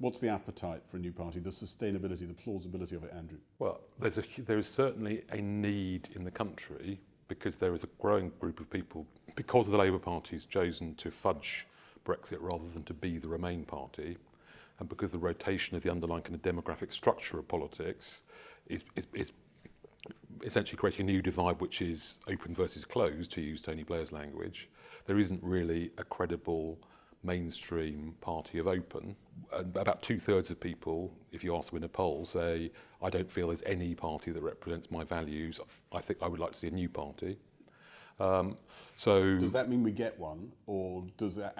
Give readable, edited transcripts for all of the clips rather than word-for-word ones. What's the appetite for a new party, the sustainability, the plausibility of it, Andrew? Well, there is certainly a need in the country, because there is a growing group of people, because the Labour Party's chosen to fudge Brexit rather than to be the Remain Party, and because the rotation of the underlying kind of demographic structure of politics is essentially creating a new divide, which is open versus closed, to use Tony Blair's language. There isn't really a credible mainstream party of open. About 2/3 of people, if you ask them in a poll, say, I don't feel there's any party that represents my values. I think I would like to see a new party. So does that mean we get one, or does that,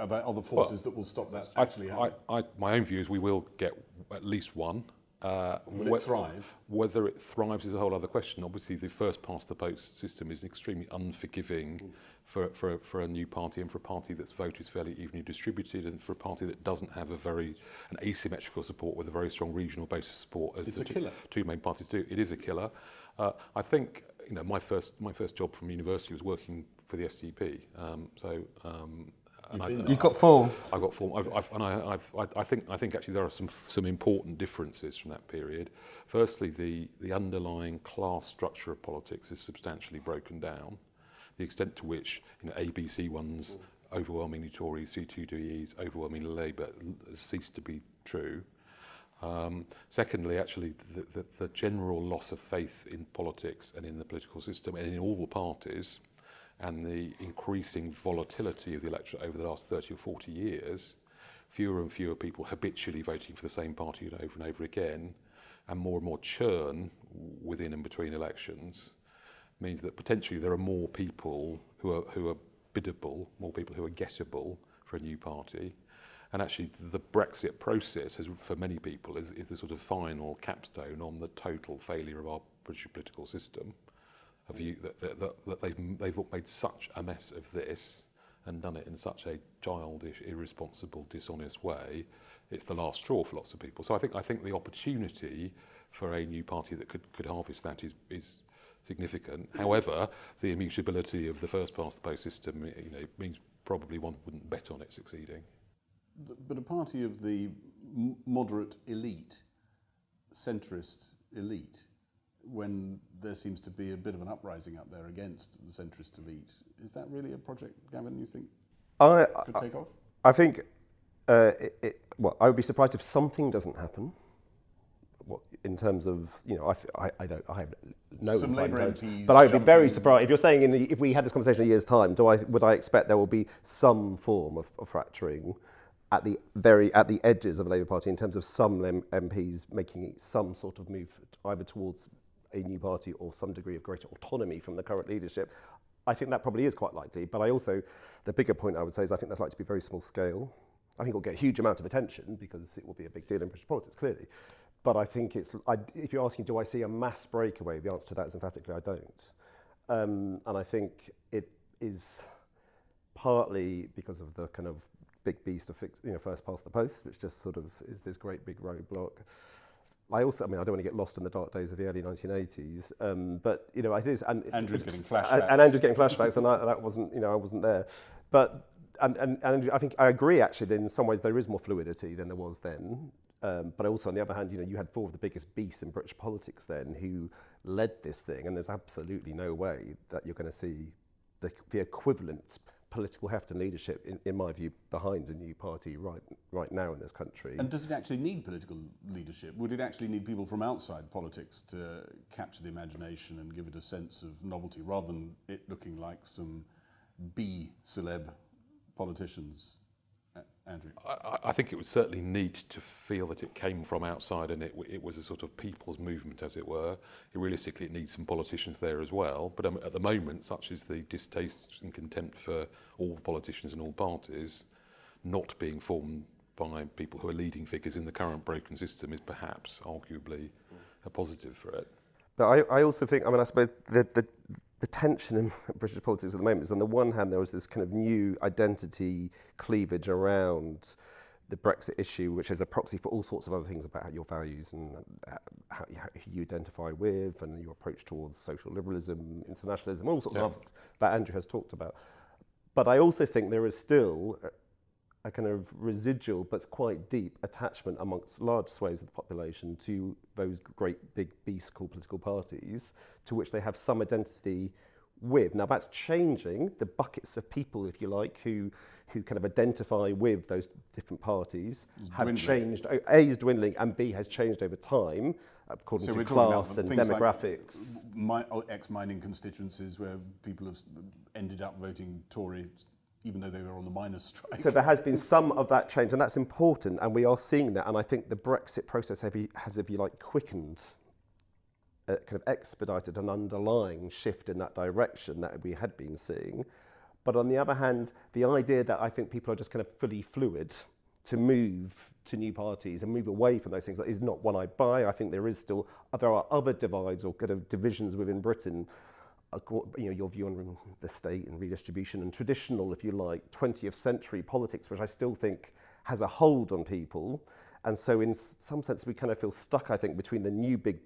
are there other forces that will stop that actually happening? My own view is we will get at least one. Will it thrive? Whether it thrives is a whole other question. Obviously, the first past the post system is extremely unforgiving for a new party, and for a party that's vote is fairly evenly distributed, and for a party that doesn't have an asymmetrical support with a very strong regional base of support, as it's the two main parties do. It is a killer. I think, you know, my first job from university was working for the SDP. You got form. I got form, and I think actually there are some important differences from that period. Firstly, the underlying class structure of politics is substantially broken down. The extent to which, you know, ABC ones overwhelmingly Tories, C2DEs overwhelmingly Labour cease to be true. Secondly, actually, the general loss of faith in politics and in the political system and in all the parties, and the increasing volatility of the electorate over the last 30 or 40 years, fewer and fewer people habitually voting for the same party over and over again, and more churn within and between elections, means that potentially there are more people who are biddable, more people who are gettable for a new party. And actually the Brexit process, for many people, is the sort of final capstone on the total failure of our British political system. A view that they've made such a mess of this and done it in such a childish, irresponsible, dishonest way. It's the last straw for lots of people. So I think the opportunity for a new party that could harvest that is significant. However, the immutability of the first past the post system, you know, means probably one wouldn't bet on it succeeding. But a party of the moderate elite, centrist elite, when there seems to be a bit of an uprising up there against the centrist elite. Is that really a project, Gavin, you think could take off? I think, well, I would be surprised if something doesn't happen. What, in terms of, you know, I have no Labour MPs, but I would be very surprised if you're saying if we had this conversation in a year's time, would I expect there will be some form of fracturing at the at the edges of the Labour Party in terms of some MPs making some sort of move either towards a new party or some degree of greater autonomy from the current leadership. I think that probably is quite likely, but the bigger point I would say is I think that's likely to be very small scale. I think it'll get a huge amount of attention because it will be a big deal in British politics, clearly. But I think if you're asking, do I see a mass breakaway, the answer to that is emphatically I don't. And I think it is partly because of the kind of big beast of first past the post, which just sort of is this great big roadblock. I mean, I don't want to get lost in the dark days of the early 1980s, but, you know, it is. And Andrew's getting flashbacks. And Andrew's getting flashbacks, and that wasn't, you know, I wasn't there. But, and I think I agree, actually, that in some ways there is more fluidity than there was then. But also, on the other hand, you know, you had four of the biggest beasts in British politics then who led this thing, and there's absolutely no way that you're going to see the equivalent political heft and leadership, in my view, behind a new party right now in this country. And does it actually need political leadership? Would it actually need people from outside politics to capture the imagination and give it a sense of novelty, rather than it looking like some B-celeb politicians? Andrew? I think it would certainly need to feel that it came from outside, and it was a sort of people's movement, as it were. Realistically, it needs some politicians there as well, but at the moment, such is the distaste and contempt for all politicians and all parties, not being formed by people who are leading figures in the current broken system is perhaps, arguably, a positive for it. But I also think, I mean, I suppose the tension in British politics at the moment is, on the one hand, there was this kind of new identity cleavage around the Brexit issue, which is a proxy for all sorts of other things about your values and how you identify with and your approach towards social liberalism, internationalism, all sorts of things that Andrew has talked about. But I also think there is still a kind of residual but quite deep attachment amongst large swathes of the population to those great big beast called political parties, to which they have some identity with. Now that's changing. The buckets of people, if you like, who kind of identify with those different parties have changed. A is dwindling, and B has changed over time, according to class and demographics. Like my ex-mining constituencies where people have ended up voting Tory, even though they were on the miners' strike. So there has been some of that change, and that's important, and we are seeing that. And I think the Brexit process has, if you like, quickened, kind of expedited an underlying shift in that direction that we had been seeing. But on the other hand, the idea that I think people are just kind of fully fluid to move to new parties and move away from those things, that is not one I buy. I think there is still, there are other divides or kind of divisions within Britain. You know, your view on the state and redistribution and traditional, if you like, 20th century politics, which I still think has a hold on people. And so in some sense, we kind of feel stuck, I think, between the new big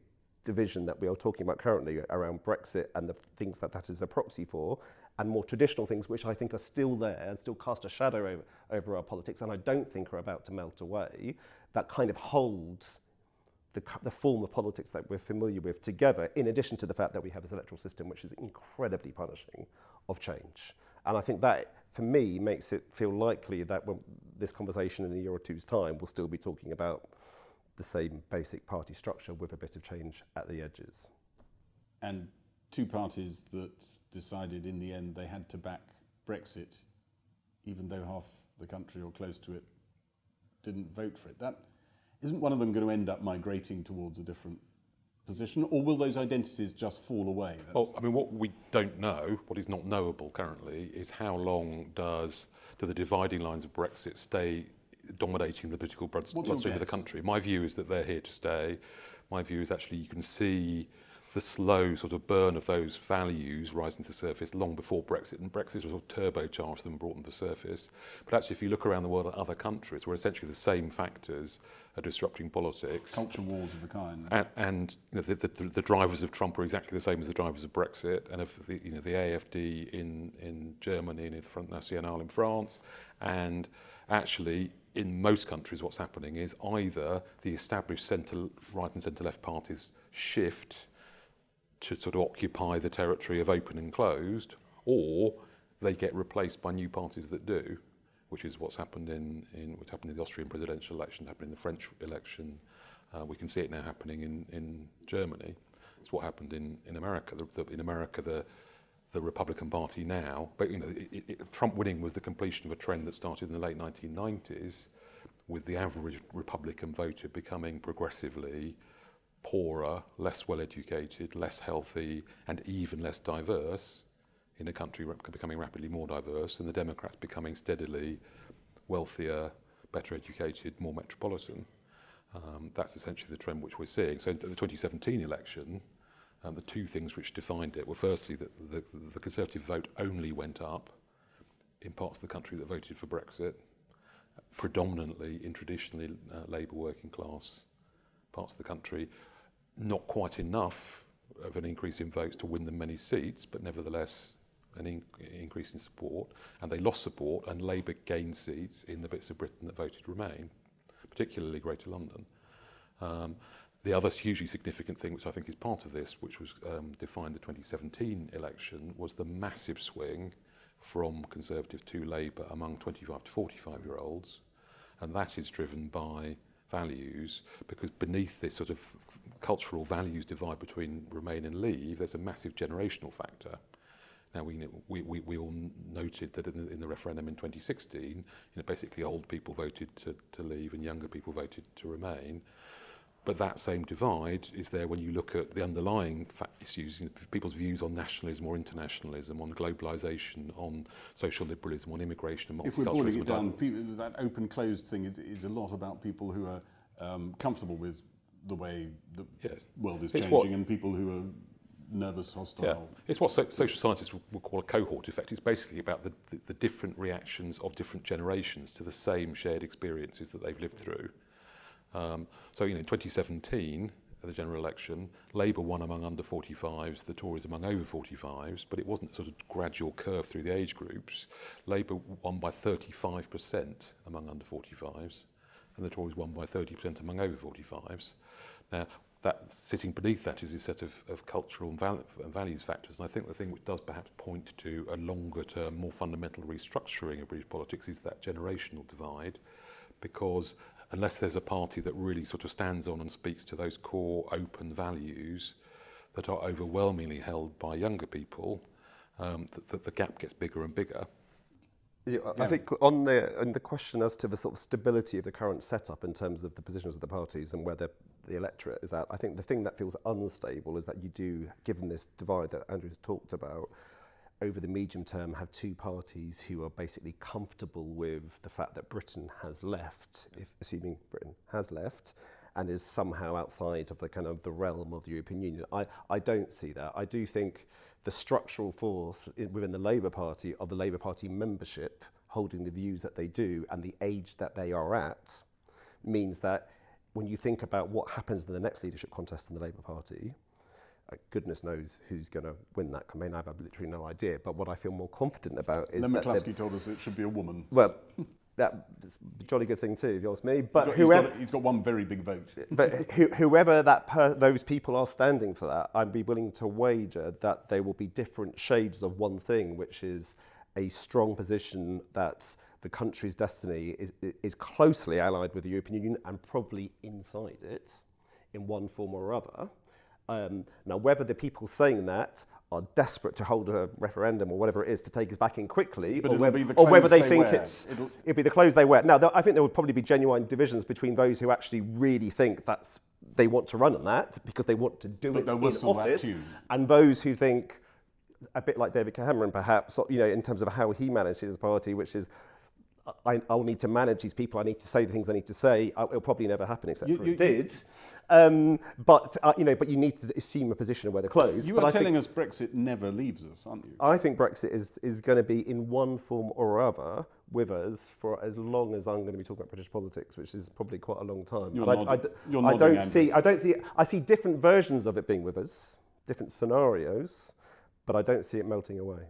division that we are talking about currently around Brexit and the things that that is a proxy for, and more traditional things which I think are still there and still cast a shadow over our politics, and I don't think are about to melt away, that kind of holds the form of politics that we're familiar with together, in addition to the fact that we have this electoral system which is incredibly punishing of change. And I think that, for me, makes it feel likely that when this conversation in a year or two's time, we'll still be talking about the same basic party structure with a bit of change at the edges. And two parties that decided in the end they had to back Brexit, even though half the country or close to it didn't vote for it. That isn't one of them going to end up migrating towards a different position, or will those identities just fall away? Well, I mean, what we don't know, what is not knowable currently, is how long do the dividing lines of Brexit stay dominating the political bloodstream of the country. My view is that they're here to stay. My view is actually you can see the slow sort of burn of those values rising to the surface long before Brexit, and Brexit was sort of turbocharged them and brought them to the surface. But actually, if you look around the world at other countries where essentially the same factors are disrupting politics, culture wars of the kind, and you know, the drivers of Trump are exactly the same as the drivers of Brexit, and if the, you know, the AFD in Germany and the Front National in France, and actually, in most countries, what's happening is either the established centre-right and centre-left parties shift to sort of occupy the territory of open and closed, or they get replaced by new parties that do, which is what's happened in the Austrian presidential election, happened in the French election. We can see it now happening in Germany. It's what happened in America. The Republican Party now, but you know, Trump winning was the completion of a trend that started in the late 1990s, with the average Republican voter becoming progressively poorer, less well-educated, less healthy, and even less diverse, in a country becoming rapidly more diverse, and the Democrats becoming steadily wealthier, better educated, more metropolitan. That's essentially the trend which we're seeing. So in the 2017 election, the two things which defined it were firstly that the Conservative vote only went up in parts of the country that voted for Brexit, predominantly in traditionally Labour working class parts of the country. Not quite enough of an increase in votes to win them many seats, but nevertheless an increase in support. And they lost support, and Labour gained seats in the bits of Britain that voted Remain, particularly Greater London. The other hugely significant thing, which I think is part of this, which was defined the 2017 election, was the massive swing from Conservative to Labour among 25 to 45-year-olds. And that is driven by values, because beneath this sort of cultural values divide between Remain and Leave, there's a massive generational factor. Now, we all noted that in the referendum in 2016, you know, basically old people voted to Leave and younger people voted to Remain. But that same divide is there when you look at the underlying issues, you know, people's views on nationalism or internationalism, on globalisation, on social liberalism, on immigration and multiculturalism. If we're boiling it down, that open-closed thing is a lot about people who are comfortable with the way the world is changing, and people who are nervous, hostile. Yeah. It's what social scientists would call a cohort effect. It's basically about the different reactions of different generations to the same shared experiences that they've lived through. So, you know, in 2017, at the general election. Labour won among under 45s, the Tories among over 45s, but it wasn't a sort of gradual curve through the age groups. Labour won by 35% among under 45s, and the Tories won by 30% among over 45s. Now, that sitting beneath that is a set of cultural and values factors. And I think the thing which does perhaps point to a longer term, more fundamental restructuring of British politics is that generational divide, because unless there's a party that really sort of stands on and speaks to those core open values that are overwhelmingly held by younger people, the gap gets bigger and bigger. Yeah, I think on the question as to the sort of stability of the current setup in terms of the positions of the parties and whether the electorate is at, I think the thing that feels unstable is that you do, given this divide that Andrew's talked about, over the medium term have two parties who are basically comfortable with the fact that Britain has left, assuming Britain has left, and is somehow outside of the kind of the realm of the European Union. I don't see that. I do think the structural force within the Labour Party of the Labour Party membership holding the views that they do and the age that they are at means that when you think about what happens in the next leadership contest in the Labour Party, goodness knows who's going to win that campaign. I have literally no idea. But what I feel more confident about is that... McCluskey told us it should be a woman. Well, that's a jolly good thing too, if you ask me. But he's got one very big vote. But whoever those people are standing for that, I'd be willing to wager that there will be different shades of one thing, which is a strong position that the country's destiny is closely allied with the European Union and probably inside it in one form or other. Now, whether the people saying that are desperate to hold a referendum or whatever it is to take us back in quickly, or whether they think it'll be the clothes they wear. Now, I think there would probably be genuine divisions between those who actually really think that's they want to run on that because they want to do it in office, and those who think a bit like David Cameron, perhaps, you know, in terms of how he manages his party, which is. I'll need to manage these people. I need to say the things I need to say. It'll probably never happen, except it did. But you need to assume a position of where they're closed. You are telling us Brexit never leaves us, aren't you? I think Brexit is going to be in one form or other with us for as long as I'm going to be talking about British politics, which is probably quite a long time. I see different versions of it being with us, different scenarios, but I don't see it melting away.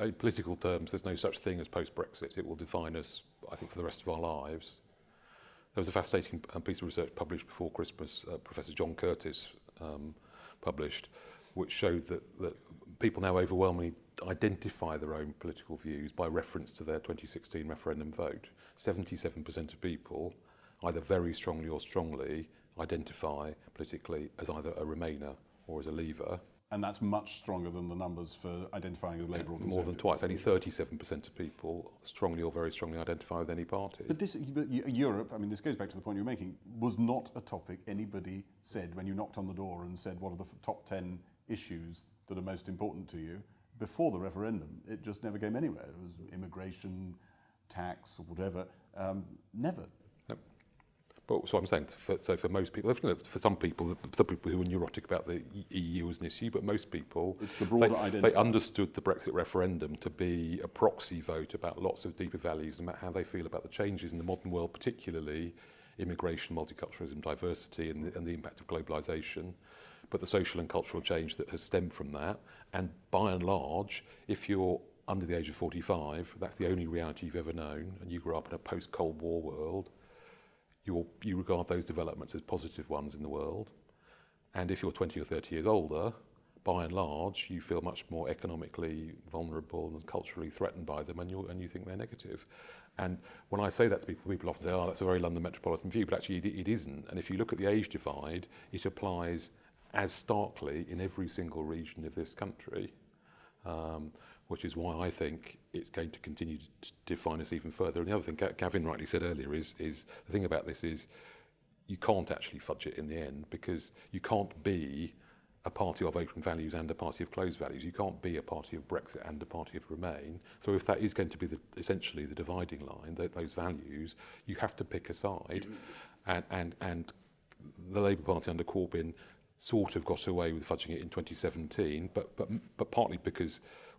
In political terms, there's no such thing as post-Brexit. It will define us, I think, for the rest of our lives. There was a fascinating piece of research published before Christmas, Professor John Curtis published, which showed that people now overwhelmingly identify their own political views by reference to their 2016 referendum vote. 77% of people, either very strongly or strongly, identify politically as either a Remainer or as a Leaver. And that's much stronger than the numbers for identifying as Labour or Conservative. More than twice. Only 37% of people strongly or very strongly identify with any party. But Europe, I mean, this goes back to the point you're making, was not a topic anybody said when you knocked on the door and said, what are the top 10 issues that are most important to you? Before the referendum, it just never came anywhere. It was immigration, tax, or whatever. Never. But so I'm saying, so for most people, for some people who were neurotic about the EU as an issue, but most people, it's the broader identity. They understood the Brexit referendum to be a proxy vote about lots of deeper values and about how they feel about the changes in the modern world, particularly immigration, multiculturalism, diversity, and the impact of globalisation, but the social and cultural change that has stemmed from that. And by and large, if you're under the age of 45, that's the only reality you've ever known, and you grew up in a post-Cold War world, you regard those developments as positive ones in the world. And if you're 20 or 30 years older, by and large, you feel much more economically vulnerable and culturally threatened by them, and you think they're negative. And when I say that to people, people often say, oh, that's a very London metropolitan view, but actually it isn't. And if you look at the age divide, it applies as starkly in every single region of this country, which is why I think it's going to continue to define us even further. And the other thing Gavin rightly said earlier is the thing about this is you can't actually fudge it in the end, because you can't be a party of open values and a party of closed values. You can't be a party of Brexit and a party of Remain. So if that is going to be essentially the dividing line, those values, you have to pick a side. And the Labour Party under Corbyn sort of got away with fudging it in 2017, but partly because...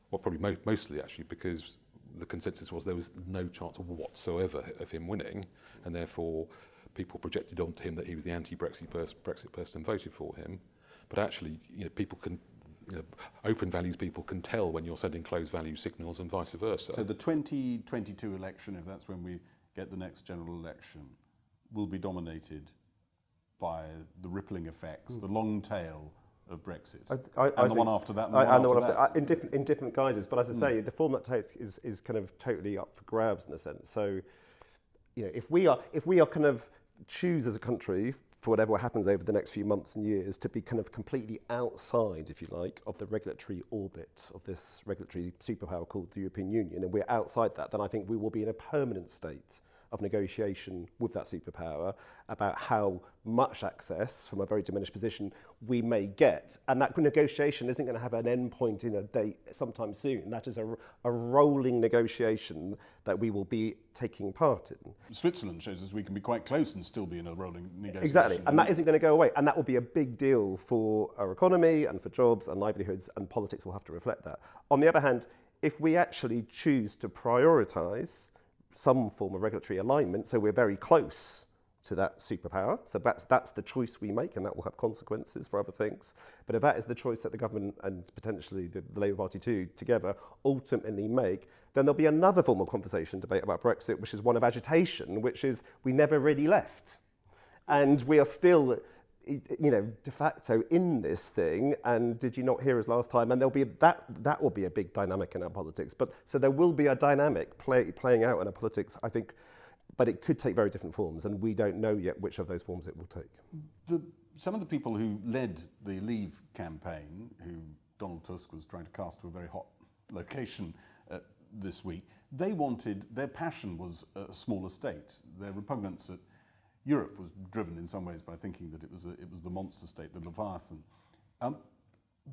Well, probably mostly actually because the consensus was there was no chance whatsoever of him winning, and therefore people projected onto him that he was the anti-Brexit person and voted for him. But actually, people can, open values people can tell when you're sending closed value signals and vice versa. So the 2022 election, if that's when we get the next general election, will be dominated by the rippling effects, the long tail of Brexit, and the one after that, and the one after that, in different guises. But as I say, the form that takes is kind of totally up for grabs in a sense. So, if we are kind of choose as a country, for whatever happens over the next few months and years, to be kind of completely outside, if you like, of the regulatory orbit of this regulatory superpower called the European Union, and we're outside that, then I think we will be in a permanent state of negotiation with that superpower about how much access from a very diminished position we may get. And that negotiation isn't going to have an end point in a date sometime soon. That is a rolling negotiation that we will be taking part in. Switzerland shows us we can be quite close and still be in a rolling negotiation. Exactly, and that isn't going to go away. And that will be a big deal for our economy and for jobs and livelihoods, and politics will have to reflect that. On the other hand, if we actually choose to prioritise some form of regulatory alignment, so we're very close to that superpower. So that's the choice we make, and that will have consequences for other things. But if that is the choice that the government and potentially the Labour Party too together ultimately make, then there'll be another formal conversation debate about Brexit, which is one of agitation, which is we never really left. And we are still, de facto in this thing, and did you not hear us last time? And there'll be that will be a big dynamic in our politics. But so there will be a dynamic playing out in our politics, I think, but it could take very different forms, and we don't know yet which of those forms it will take. Some of the people who led the Leave campaign, who Donald Tusk was trying to cast to a very hot location this week, they wanted, their passion was a smaller state. Their repugnance at Europe was driven in some ways by thinking that it was the monster state, the Leviathan.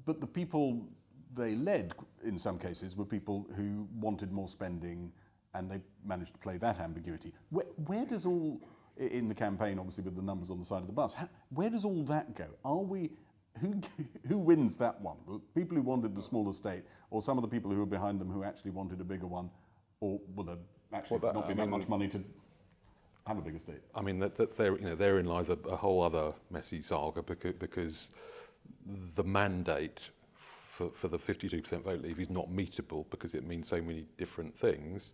But the people they led, in some cases, were people who wanted more spending, and they managed to play that ambiguity. Where does all, in the campaign, obviously with the numbers on the side of the bus, where does all that go? Who wins that one? The people who wanted the smaller state, or some of the people who were behind them who actually wanted a bigger one, or will there actually not be that much money to have a bigger state? I mean, therein lies a whole other messy saga, because the mandate for the 52% vote leave is not meetable because it means so many different things.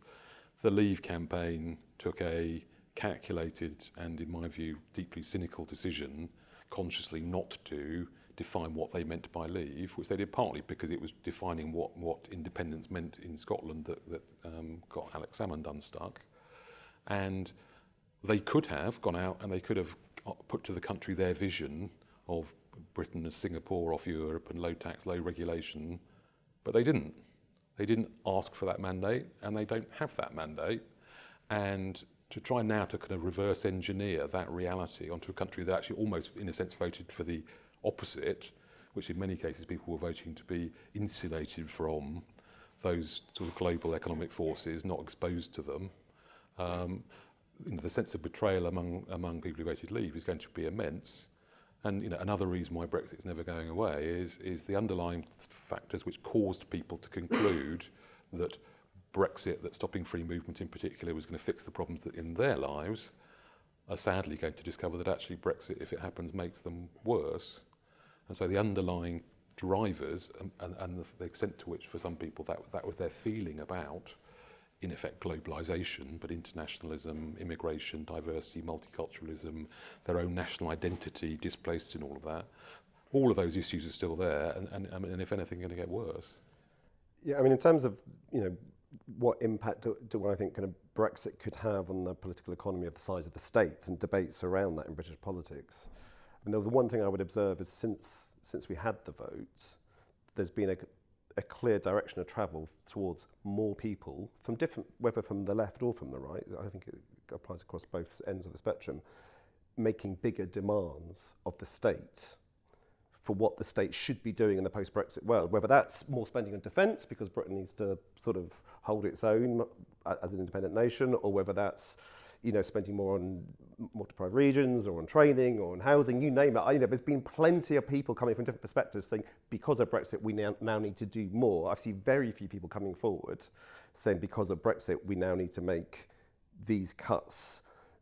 The Leave campaign took a calculated and, in my view, deeply cynical decision consciously not to define what they meant by leave, which they did partly because it was defining what independence meant in Scotland that got Alex Salmond unstuck. And they could have gone out and they could have put to the country their vision of Britain as Singapore off Europe and low tax, low regulation, but they didn't. They didn't ask for that mandate, and they don't have that mandate. And to try now to kind of reverse engineer that reality onto a country that actually almost, in a sense, voted for the opposite, which in many cases people were voting to be insulated from those sort of global economic forces, not exposed to them. The sense of betrayal among people who voted leave is going to be immense, and another reason why Brexit is never going away is the underlying factors which caused people to conclude that Brexit, that stopping free movement in particular, was going to fix the problems that in their lives are sadly going to discover that actually Brexit, if it happens, makes them worse. And so the underlying drivers and the extent to which, for some people, that was their feeling about, in effect, globalisation, but internationalism, immigration, diversity, multiculturalism, their own national identity displaced in all of that. All of those issues are still there, and if anything, going to get worse. Yeah, I mean, in terms of, what impact do I think kind of Brexit could have on the political economy of the size of the state and debates around that in British politics? I mean, the one thing I would observe is since we had the vote, there's been a clear direction of travel towards more people from different, whether from the left or from the right, I think it applies across both ends of the spectrum, making bigger demands of the state for what the state should be doing in the post-Brexit world, whether that's more spending on defence because Britain needs to sort of hold its own as an independent nation, or whether that's spending more on more deprived regions, or on training, or on housing, you name it. There's been plenty of people coming from different perspectives saying, because of Brexit, we now need to do more. I've seen very few people coming forward saying, because of Brexit, we now need to make these cuts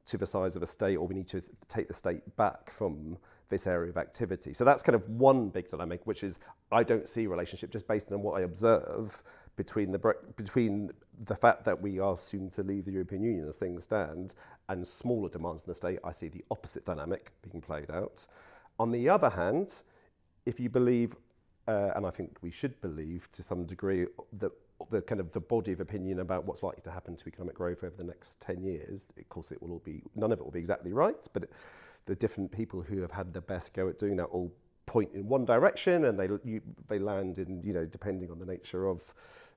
to the size of the state, or we need to take the state back from this area of activity. So that's kind of one big dynamic, which is I don't see a relationship just based on what I observe between the fact that we are soon to leave the European Union as things stand and smaller demands in the state. I see the opposite dynamic being played out. On the other hand, if you believe, and I think we should believe to some degree, that the kind of the body of opinion about what's likely to happen to economic growth over the next 10 years, of course it will all be, none of it will be exactly right, but the different people who have had the best go at doing that all point in one direction, and they land in, you know, depending on the nature of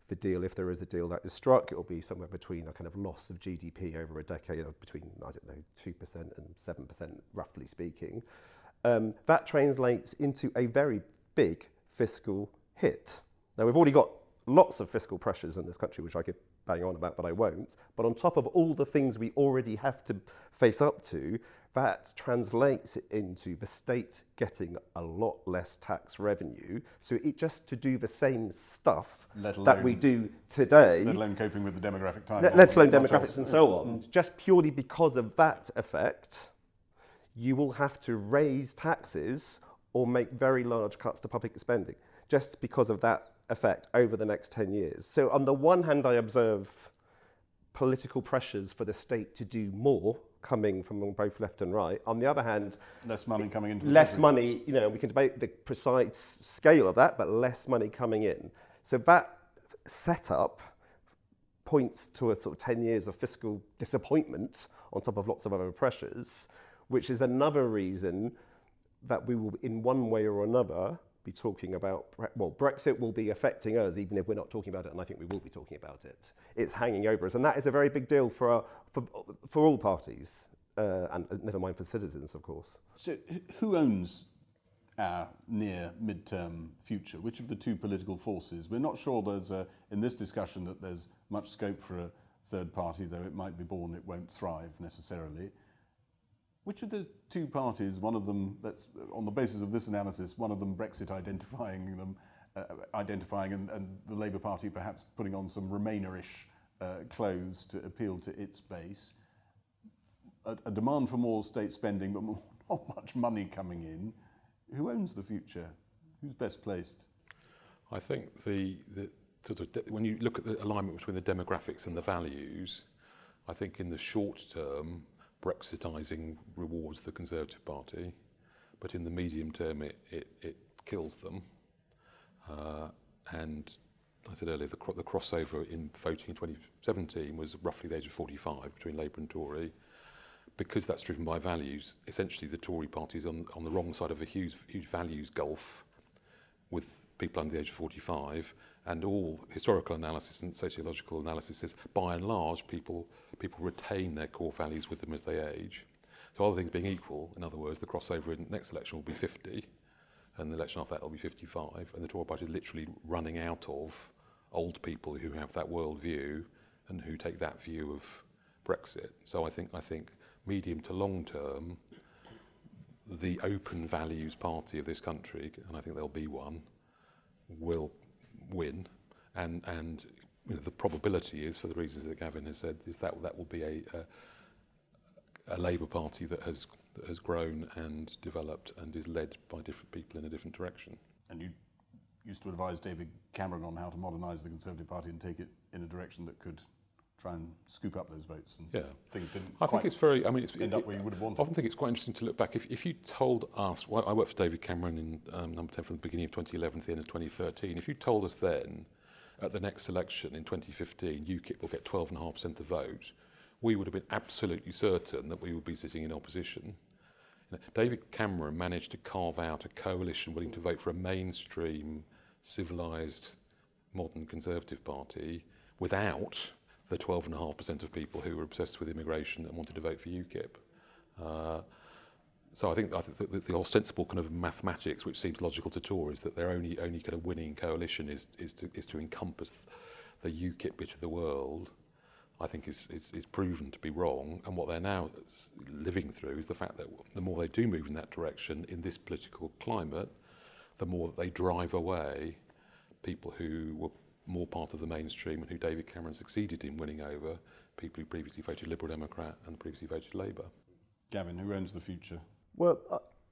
the deal, if there is a deal that is struck, it will be somewhere between a kind of loss of GDP over a decade of between, I don't know, 2% and 7%, roughly speaking. That translates into a very big fiscal hit. Now, we've already got lots of fiscal pressures in this country, which I could bang on about, but I won't. But on top of all the things we already have to face up to, that translates into the state getting a lot less tax revenue. So it just to do the same stuff that we do today. Let alone coping with the demographic time. Let alone demographics and so on. Just purely because of that effect, you will have to raise taxes or make very large cuts to public spending just because of that effect over the next 10 years. So on the one hand, I observe political pressures for the state to do more coming from both left and right. On the other hand, less money coming into the less country. Money, you know, we can debate the precise scale of that, but less money coming in. So that setup points to a sort of 10 years of fiscal disappointment on top of lots of other pressures, which is another reason that we will, in one way or another, be talking about, well, Brexit will be affecting us even if we're not talking about it, and I think we will be talking about it. It's hanging over us, and that is a very big deal for all parties, and never mind for citizens, of course. So who owns our near midterm future? Which of the two political forces? We're not sure there's, in this discussion, that there's much scope for a third party, though it might be born, it won't thrive necessarily. Which of the two parties, one of them, that's on the basis of this analysis, one of them Brexit identifying and the Labour Party perhaps putting on some Remainerish clothes to appeal to its base, a demand for more state spending but not much money coming in. Who owns the future? Who's best placed? I think when you look at the alignment between the demographics and the values, I think in the short term, Brexitising rewards the Conservative Party, but in the medium term it kills them. And I said earlier, the crossover in voting in 2017 was roughly the age of 45 between Labour and Tory. Because that's driven by values, essentially the Tory party is on the wrong side of a huge values gulf with people under the age of 45, and all historical analysis and sociological analysis says, by and large, people retain their core values with them as they age. So other things being equal, in other words, the crossover in the next election will be 50, and the election after that will be 55, and the Tory party is literally running out of old people who have that world view and who take that view of Brexit. So I think medium to long term, the open values party of this country, and I think there'll be one, will win, and you know, the probability is, for the reasons that Gavin has said, is that will be a Labour Party that has grown and developed and is led by different people in a different direction. And you used to advise David Cameron on how to modernise the Conservative Party and take it in a direction that could try and scoop up those votes, and yeah, things didn't. I think it's very. I mean, it's end up where you would have wanted. I often think it's quite interesting to look back. If you told us, well, I worked for David Cameron in Number 10 from the beginning of 2011 to the end of 2013. If you told us then, at the next election in 2015, UKIP will get 12.5% of the vote, we would have been absolutely certain that we would be sitting in opposition. You know, David Cameron managed to carve out a coalition willing to vote for a mainstream, civilised, modern Conservative Party without the 12.5% of people who were obsessed with immigration and wanted to vote for UKIP. So I think the whole sensible kind of mathematics, which seems logical to Tories, that their only kind of winning coalition is to encompass the UKIP bit of the world, I think is proven to be wrong. And what they're now living through is the fact that the more they do move in that direction in this political climate, the more that they drive away people who were more part of the mainstream and who David Cameron succeeded in winning over, people who previously voted Liberal Democrat and previously voted Labour. Gavin, who owns the future? Well,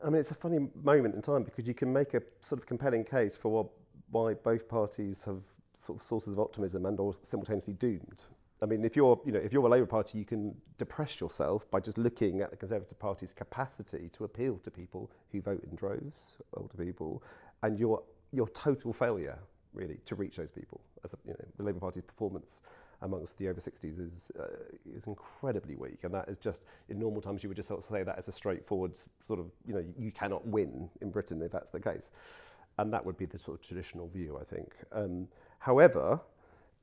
I mean, it's a funny moment in time because you can make a sort of compelling case for why both parties have sort of sources of optimism and or simultaneously doomed. I mean, if you're a Labour Party, you can depress yourself by just looking at the Conservative Party's capacity to appeal to people who vote in droves, older people, and your total failure really to reach those people. As the Labour Party's performance amongst the over 60s is incredibly weak, and that is just in normal times you would just sort of say that as a straightforward sort of you cannot win in Britain if that's the case, and that would be the sort of traditional view, I think. However.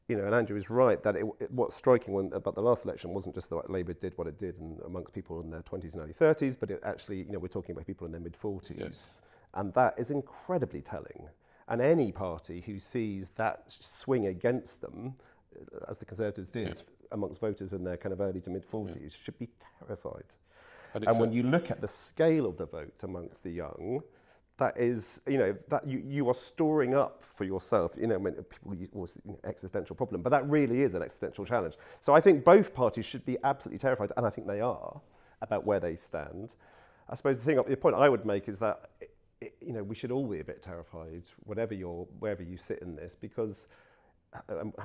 And Andrew is right that what's striking about the last election wasn't just that Labour did what it did amongst people in their 20s and early 30s, but it actually, we're talking about people in their mid-40s. Yes. And that is incredibly telling. And any party who sees that swing against them, as the Conservatives did, amongst voters in their kind of early to mid-40s, should be terrified. And when you look at the scale of the vote amongst the young, that is, that you are storing up for yourself, people use existential problem, but that really is an existential challenge. So I think both parties should be absolutely terrified, and I think they are, about where they stand. I suppose the point I would make is that, we should all be a bit terrified, wherever you sit in this, because,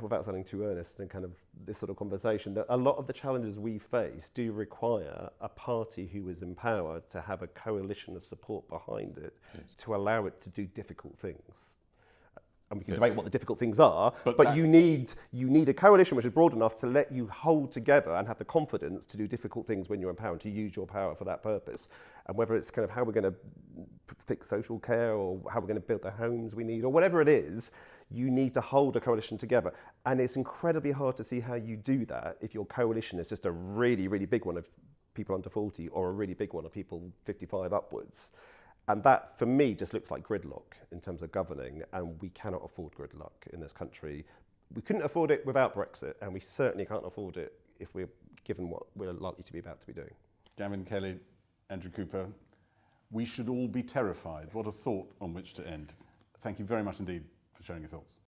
without sounding too earnest in kind of this sort of conversation, that a lot of the challenges we face do require a party who is in power to have a coalition of support behind it to allow it to do difficult things. And we can debate what the difficult things are, but you need a coalition which is broad enough to let you hold together and have the confidence to do difficult things when you're in power and to use your power for that purpose. And whether it's kind of how we're going to fix social care or how we're going to build the homes we need or whatever it is, you need to hold a coalition together. And it's incredibly hard to see how you do that if your coalition is just a really, really big one of people under 40 or a really big one of people 55 upwards. And that, for me, just looks like gridlock in terms of governing, and we cannot afford gridlock in this country. We couldn't afford it without Brexit, and we certainly can't afford it if we're given what we're likely to be about to be doing. Gavin Kelly, Andrew Cooper, we should all be terrified. What a thought on which to end. Thank you very much indeed for sharing your thoughts.